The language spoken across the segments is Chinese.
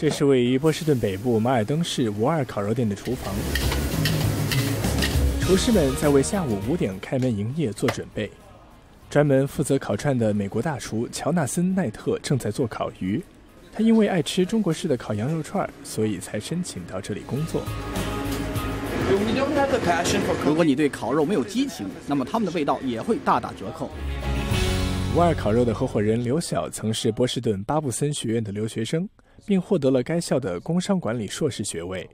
这是位于波士顿北部马尔登市52烤肉店的厨房，厨师们在为下午5点开门营业做准备。专门负责烤串的美国大厨乔纳森·奈特正在做烤鱼，他因为爱吃中国式的烤羊肉串，所以才申请到这里工作。 如果你对烤肉没有激情，那么它们的味道也会大打折扣。52烤肉的合伙人刘晓曾是波士顿巴布森学院的留学生，并获得了该校的工商管理硕士学位。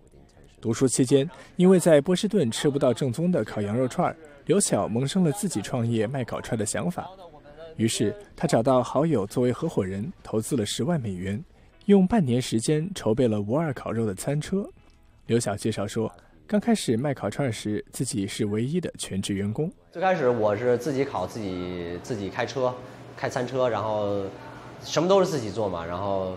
读书期间，因为在波士顿吃不到正宗的烤羊肉串，刘晓萌生了自己创业卖烤串的想法。于是，他找到好友作为合伙人，投资了10万美元，用半年时间筹备了52烤肉的餐车。刘晓介绍说。 刚开始卖烤串时，自己是唯一的全职员工。最开始我是自己烤，自己开车，开餐车，然后什么都是自己做嘛。然后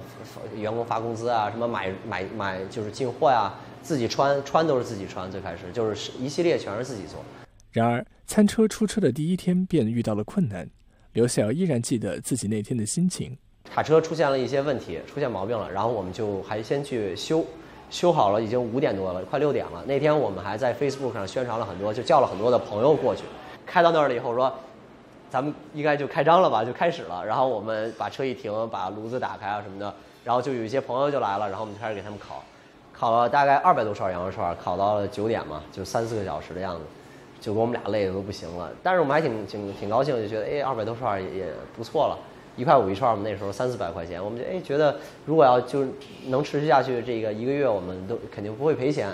员工发工资啊，什么买就是进货呀、啊，自己穿都是自己穿。最开始就是一系列全是自己做。然而，餐车出车的第一天便遇到了困难。刘晓依然记得自己那天的心情。卡车出现了一些问题，出现毛病了，然后我们就还先去修。 修好了，已经5点多了，快6点了。那天我们还在 Facebook 上宣传了很多，就叫了很多的朋友过去。开到那儿了以后说，咱们应该就开张了吧，就开始了。然后我们把车一停，把炉子打开啊什么的，然后就有一些朋友就来了，然后我们就开始给他们烤，烤了大概200多串羊肉串，烤到了9点嘛，就3、4个小时的样子，就给我们俩累的都不行了。但是我们还挺高兴，就觉得哎，200多串也不错了。 1块5一串，我们那时候3、400块钱，我们就哎觉得如果要就能持续下去，这个1个月我们都肯定不会赔钱。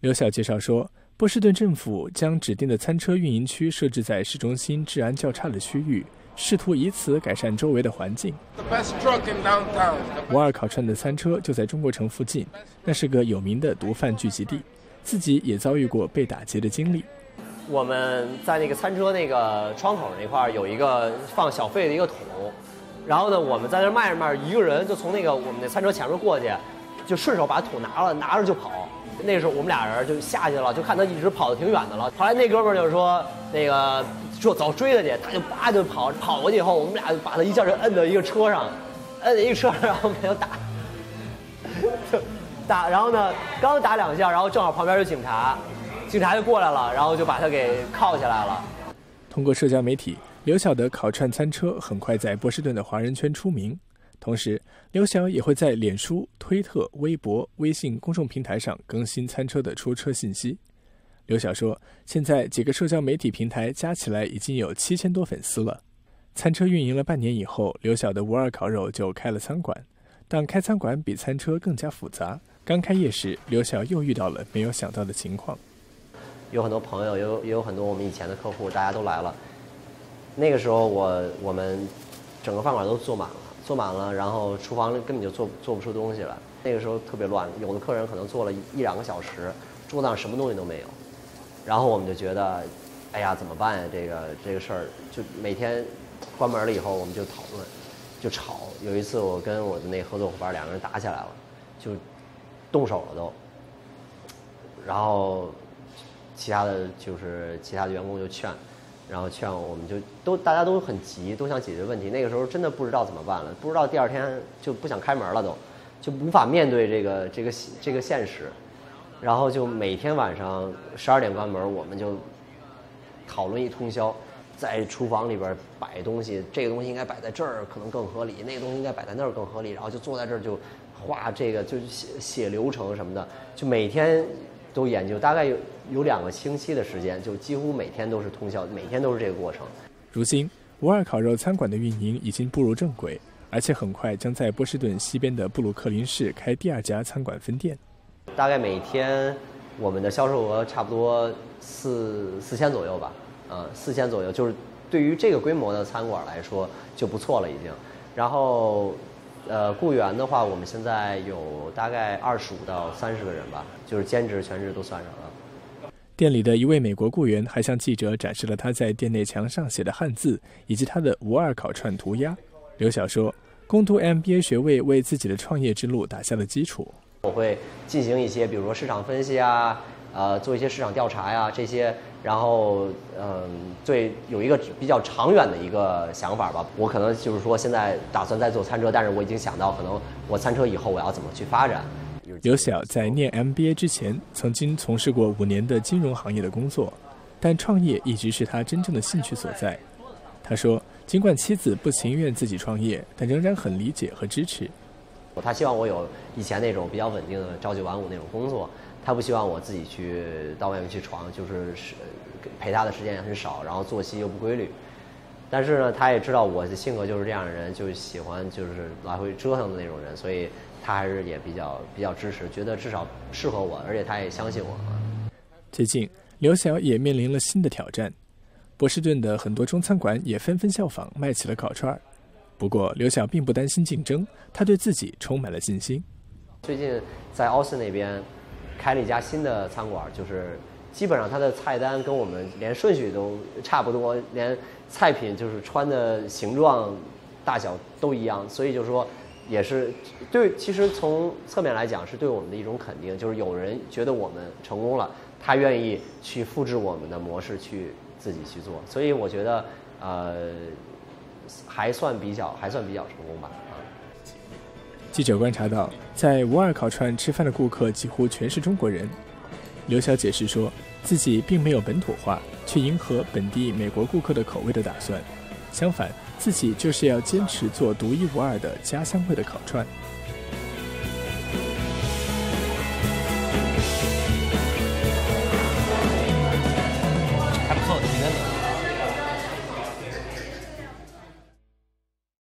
刘晓介绍说，波士顿政府将指定的餐车运营区设置在市中心治安较差的区域，试图以此改善周围的环境。52烤串的餐车就在中国城附近，那是个有名的毒贩聚集地，自己也遭遇过被打劫的经历。 我们在那个餐车那个窗口那块有一个放小费的一个桶，然后呢，我们在那卖着卖着，一个人就从那个我们的餐车前面过去，就顺手把桶拿了，拿着就跑。那时候我们俩人就下去了，就看他一直跑得挺远的了。后来那哥们就说那个说走追他去，他就叭就跑过去以后，我们俩就把他一下就摁到一个车上，摁在一个车上，然后没有打，然后呢刚打2下，然后正好旁边有警察。 警察就过来了，然后就把他给铐起来了。通过社交媒体，刘晓的烤串餐车很快在波士顿的华人圈出名。同时，刘晓也会在脸书、推特、微博、微信公众平台上更新餐车的出车信息。刘晓说，现在几个社交媒体平台加起来已经有7000多粉丝了。餐车运营了半年以后，刘晓的52烤肉就开了餐馆，但开餐馆比餐车更加复杂。刚开业时，刘晓又遇到了没有想到的情况。 有很多朋友，也有很多我们以前的客户，大家都来了。那个时候我们整个饭馆都坐满了，然然后厨房根本就做不出东西来。那个时候特别乱，有的客人可能坐了1、2个小时，桌子上什么东西都没有。然后我们就觉得，哎呀，怎么办呀？这个事儿，就每天关门了以后，我们就讨论，就吵。有一次我跟我的那合作伙伴2个人打起来了，就动手了都。然后。 其他的员工就劝，然后劝我们就大家都很急，都想解决问题。那个时候真的不知道怎么办了，不知道第二天就不想开门了都，就无法面对这个现实。然后就每天晚上12点关门，我们就讨论一通宵，在厨房里边摆东西，这个东西应该摆在这儿可能更合理，那个东西应该摆在那儿更合理，然后就坐在这儿就画这个，就写流程什么的，就每天。 都研究，大概有2个星期的时间，就几乎每天都是通宵，每天都是这个过程。如今，52烤肉餐馆的运营已经步入正轨，而且很快将在波士顿西边的布鲁克林市开第2家餐馆分店。大概每天我们的销售额差不多4000左右吧，4000左右，就是对于这个规模的餐馆来说就不错了已经。然后。 雇员的话，我们现在有大概25到30个人吧，就是兼职、全职都算上了。店里的一位美国雇员还向记者展示了他在店内墙上写的汉字，以及他的52烤串涂鸦。刘晓说，攻读 MBA 学位为自己的创业之路打下了基础。我会进行一些，比如说市场分析啊，做一些市场调查呀这些，然后最有一个比较长远的一个想法吧。我可能就是说现在打算再做餐车，但是我已经想到可能我餐车以后我要怎么去发展。刘晓在念 MBA 之前，曾经从事过5年的金融行业的工作，但创业一直是他真正的兴趣所在。他说，尽管妻子不情愿自己创业，但仍然很理解和支持。他希望我有以前那种比较稳定的朝九晚五那种工作，他不希望我自己去到外面去闯，就是陪他的时间也很少，然后作息又不规律。但是呢，他也知道我的性格就是这样的人，就喜欢就是来回折腾的那种人，所以他还是也比较支持，觉得至少适合我，而且他也相信我。最近，刘晓也面临了新的挑战，波士顿的很多中餐馆也纷纷效仿卖起了烤串儿。不过，刘晓并不担心竞争，他对自己充满了信心。最近在奥斯那边开了一家新的餐馆，就是基本上它的菜单跟我们连顺序都差不多，连菜品就是穿的形状、大小都一样，所以就是说，也是对，其实从侧面来讲是对我们的一种肯定，就是有人觉得我们成功了，他愿意去复制我们的模式去自己去做，所以我觉得还算比较成功吧。记者观察到，在无二烤串吃饭的顾客几乎全是中国人。刘晓解释说，自己并没有本土化，去迎合本地美国顾客的口味的打算。相反，自己就是要坚持做独一无二的家乡味的烤串。